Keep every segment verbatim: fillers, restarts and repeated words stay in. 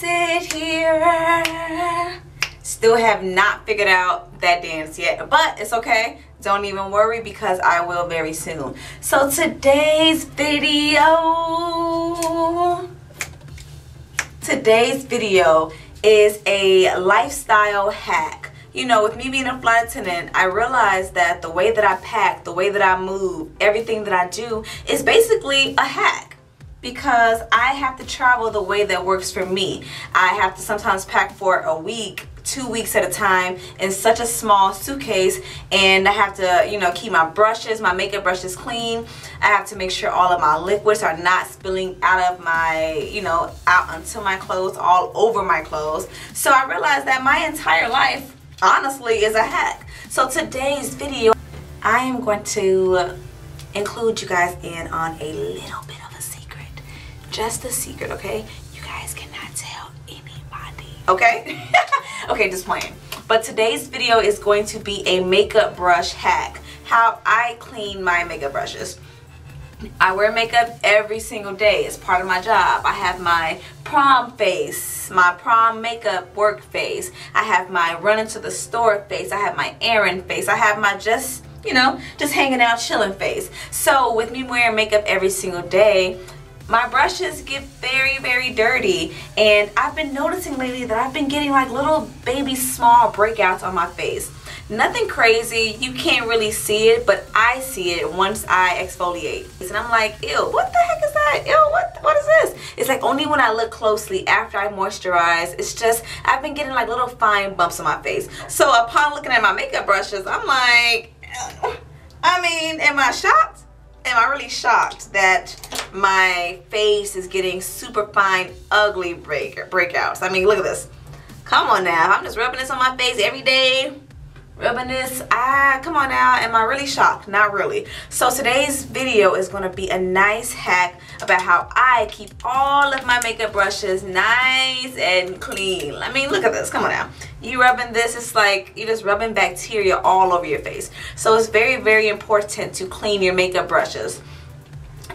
sit here. Still have not figured out that dance yet, but it's okay. Don't even worry because I will very soon. So today's video, today's video is a lifestyle hack. You know, with me being a flight attendant, I realized that the way that I pack, the way that I move, everything that I do is basically a hack. Because I have to travel the way that works for me. I have to sometimes pack for a week, two weeks at a time in such a small suitcase, and I have to, you know, keep my brushes, my makeup brushes clean. I have to make sure all of my liquids are not spilling out of my, you know, out onto my clothes, all over my clothes. So I realized that my entire life, honestly, is a hack. So today's video, I am going to include you guys in on a little bit of a secret. Just a secret, okay? You guys cannot tell anybody, okay? Okay, just playing. But today's video is going to be a makeup brush hack. How I clean my makeup brushes. I wear makeup every single day. It's part of my job. I have my prom face, my prom makeup work face. I have my run into the store face. I have my errand face. I have my just, you know, just hanging out, chilling face. So with me wearing makeup every single day, my brushes get very, very dirty, and I've been noticing lately that I've been getting like little baby small breakouts on my face. Nothing crazy, you can't really see it, but I see it once I exfoliate. And I'm like, ew, what the heck is that? Ew, what, what is this? It's like only when I look closely after I moisturize, it's just, I've been getting like little fine bumps on my face. So upon looking at my makeup brushes, I'm like, I mean, am I shocked? Am I really shocked that my face is getting super fine, ugly break breakouts? I mean, look at this. Come on now. I'm just rubbing this on my face every day. Rubbing this. Ah, come on now. Am I really shocked? Not really. So today's video is going to be a nice hack about how I keep all of my makeup brushes nice and clean. I mean, look at this. Come on now. You rubbing this, it's like you're just rubbing bacteria all over your face. So it's very, very important to clean your makeup brushes.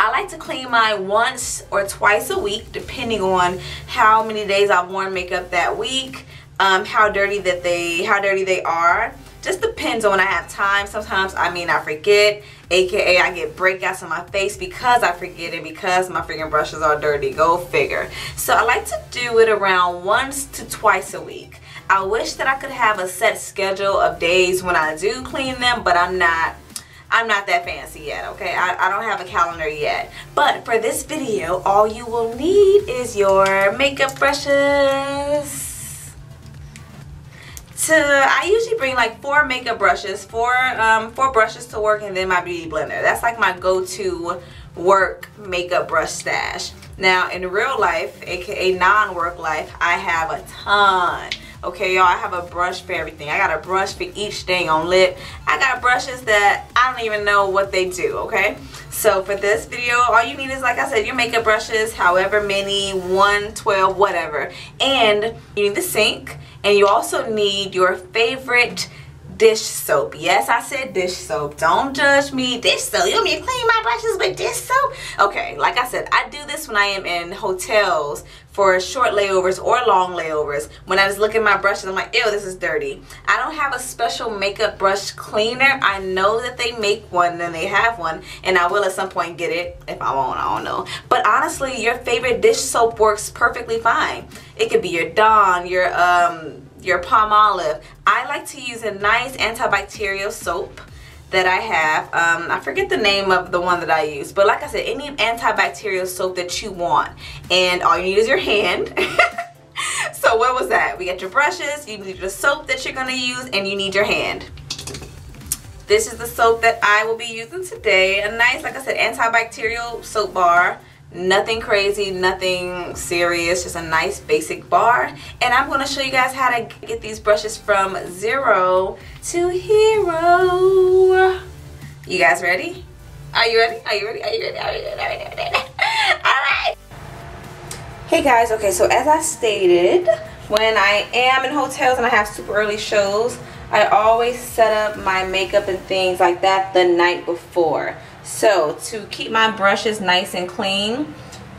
I like to clean mine once or twice a week, depending on how many days I've worn makeup that week, um, how dirty that they, how dirty they are. Just depends on when I have time. Sometimes, I mean, I forget, aka I get breakouts on my face because I forget it because my freaking brushes are dirty. Go figure. So I like to do it around once to twice a week. I wish that I could have a set schedule of days when I do clean them, but I'm not. I'm not that fancy yet, okay? I, I don't have a calendar yet. But for this video, all you will need is your makeup brushes. So I usually bring like four makeup brushes, four, um, four brushes to work, and then my beauty blender. That's like my go-to work makeup brush stash. Now, in real life, aka non-work life, I have a ton. Okay, y'all, I have a brush for everything. I got a brush for each thing on lip. I got brushes that I don't even know what they do, okay? So for this video, all you need is, like I said, your makeup brushes, however many, one, twelve, whatever. And you need the sink, and you also need your favorite dish soap. Yes, I said dish soap. Don't judge me. Dish soap. You want me to clean my brushes with dish soap? Okay, like I said, I do this when I am in hotels for short layovers or long layovers. When I just look at my brushes, I'm like, ew, this is dirty. I don't have a special makeup brush cleaner. I know that they make one and they have one, and I will at some point get it. If I won't, I don't know. But honestly, your favorite dish soap works perfectly fine. It could be your Dawn, your um your Palm Olive. I like to use a nice antibacterial soap that I have. Um, I forget the name of the one that I use, but like I said, any antibacterial soap that you want. And all you need is your hand. So what was that? We got your brushes, you need the soap that you're gonna use, and you need your hand. This is the soap that I will be using today. A nice, like I said, antibacterial soap bar. Nothing crazy, nothing serious, just a nice basic bar. And I'm going to show you guys how to get these brushes from zero to hero. You guys ready? Are you ready? Are you ready? Are you ready? Are you ready? Are you ready? Are you ready? All right. Hey guys, okay, so as I stated, when I am in hotels and I have super early shows, I always set up my makeup and things like that the night before. So to keep my brushes nice and clean,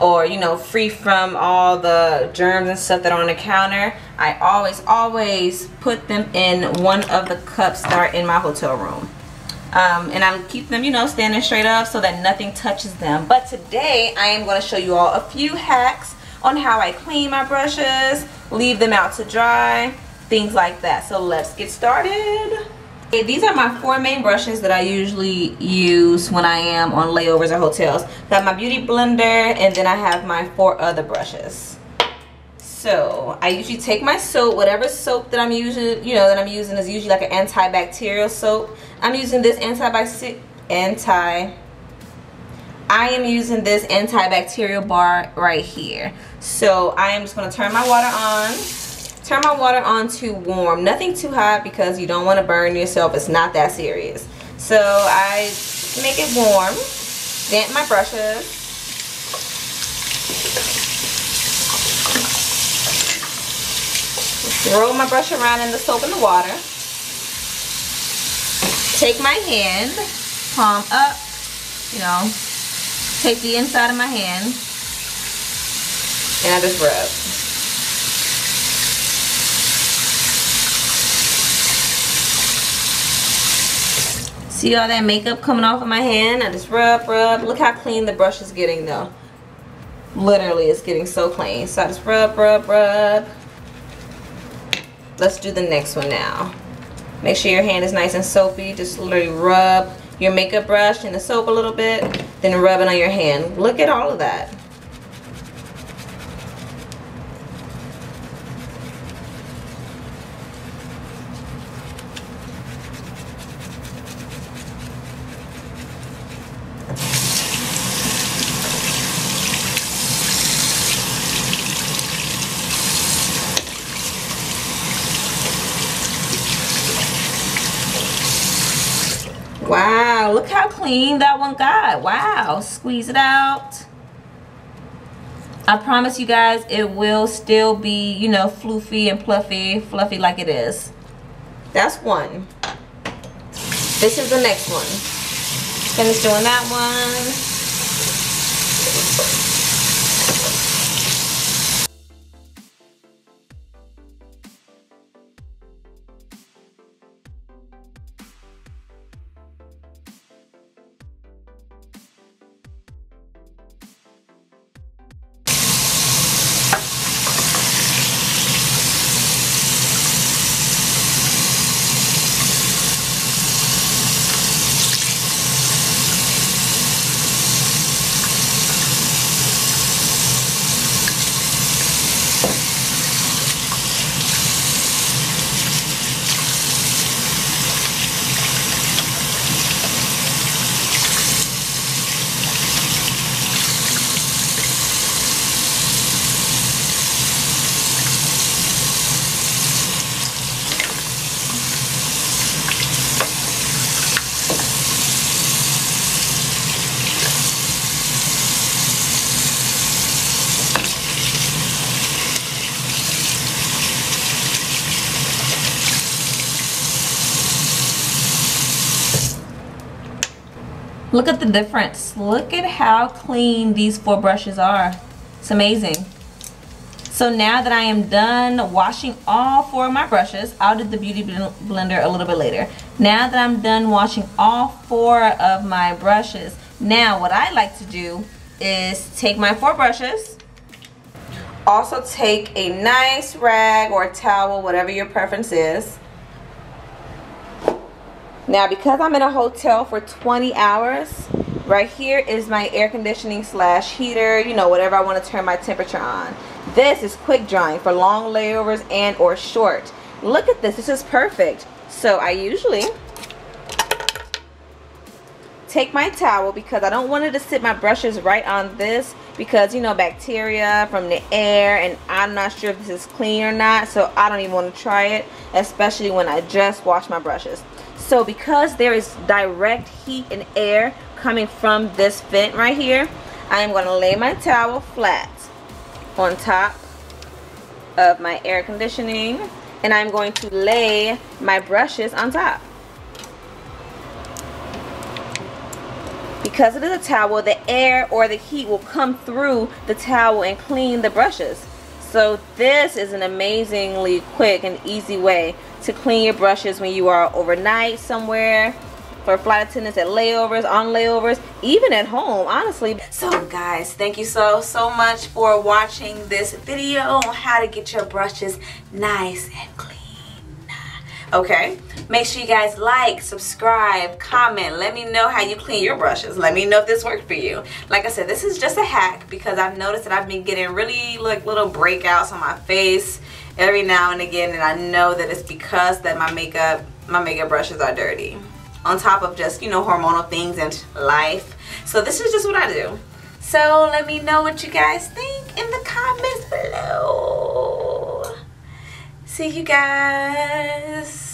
or, you know, free from all the germs and stuff that are on the counter, I always, always put them in one of the cups that are in my hotel room. Um, and I keep them, you know, standing straight up so that nothing touches them. But today, I am going to show you all a few hacks on how I clean my brushes, leave them out to dry, things like that. So let's get started. Okay, these are my four main brushes that I usually use when I am on layovers or hotels. Got my beauty blender, and then I have my four other brushes. So I usually take my soap, whatever soap that I'm using, you know, that I'm using is usually like an antibacterial soap. I'm using this anti anti I am using this antibacterial bar right here. So I am just going to turn my water on. Turn my water on to warm, nothing too hot because you don't want to burn yourself. It's not that serious. So I make it warm, damp my brushes. Just roll my brush around in the soap and the water. Take my hand, palm up, you know, take the inside of my hand, and I just rub. See all that makeup coming off of my hand? I just rub, rub. Look how clean the brush is getting though. Literally, it's getting so clean. So I just rub, rub, rub. Let's do the next one now. Make sure your hand is nice and soapy. Just literally rub your makeup brush in the soap a little bit, then rub it on your hand. Look at all of that. Wow, look how clean that one got. Wow, squeeze it out. I promise you guys it will still be, you know, floofy and fluffy, fluffy like it is. That's one. This is the next one. Finish doing that one. Look at the difference. Look at how clean these four brushes are. It's amazing. So now that I am done washing all four of my brushes, I'll do the beauty blender a little bit later. Now that I'm done washing all four of my brushes, now what I like to do is take my four brushes, also take a nice rag or towel, whatever your preference is. Now, because I'm in a hotel for twenty hours, right here is my air conditioning slash heater, you know, whatever I want to turn my temperature on. This is quick drying for long layovers and or short. Look at this. This is perfect. So I usually take my towel because I don't want it to sit my brushes right on this because, you know, bacteria from the air, and I'm not sure if this is clean or not, so I don't even want to try it, especially when I just wash my brushes. So because there is direct heat and air coming from this vent right here, I am going to lay my towel flat on top of my air conditioning, and I'm going to lay my brushes on top. Because it is a towel, the air or the heat will come through the towel and clean the brushes. So this is an amazingly quick and easy way to clean your brushes when you are overnight somewhere, for flight attendants at layovers, on layovers, even at home, honestly. So guys, thank you so, so much for watching this video on how to get your brushes nice and clean. Okay, make sure you guys like, subscribe, comment. Let me know how you clean your brushes. Let me know if this worked for you. Like I said, this is just a hack because I've noticed that I've been getting really like little breakouts on my face every now and again, and I know that it's because that my makeup, my makeup brushes are dirty. On top of just, you know, hormonal things and life. So this is just what I do. So let me know what you guys think in the comments below. See you guys.